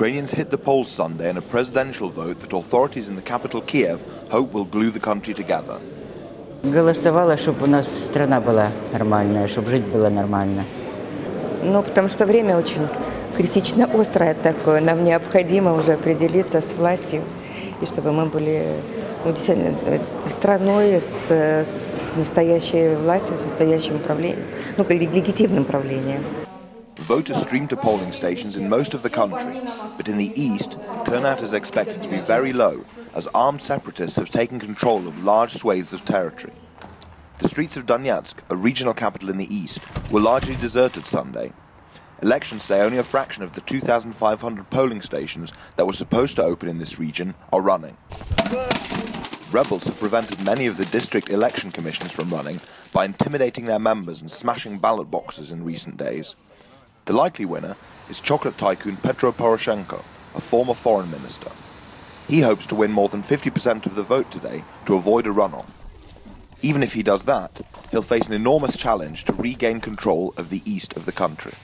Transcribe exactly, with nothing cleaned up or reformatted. Ukrainians hit the polls Sunday in a presidential vote that authorities in the capital Kiev hope will glue the country together. Голосовала, чтобы у нас страна была нормальная, чтобы жить было нормально. Ну, потому что время очень критично острое такое. Нам необходимо уже определиться с властью и чтобы мы были, ну, действительно страной с, с настоящей властью, с настоящим управлением, ну, легитимным правлением. Voters streamed to polling stations in most of the country, but in the east, turnout is expected to be very low, as armed separatists have taken control of large swathes of territory. The streets of Donetsk, a regional capital in the east, were largely deserted Sunday. Elections say only a fraction of the two thousand five hundred polling stations that were supposed to open in this region are running. Rebels have prevented many of the district election commissions from running by intimidating their members and smashing ballot boxes in recent days. The likely winner is chocolate tycoon Petro Poroshenko, a former foreign minister. He hopes to win more than fifty percent of the vote today to avoid a runoff. Even if he does that, he'll face an enormous challenge to regain control of the east of the country.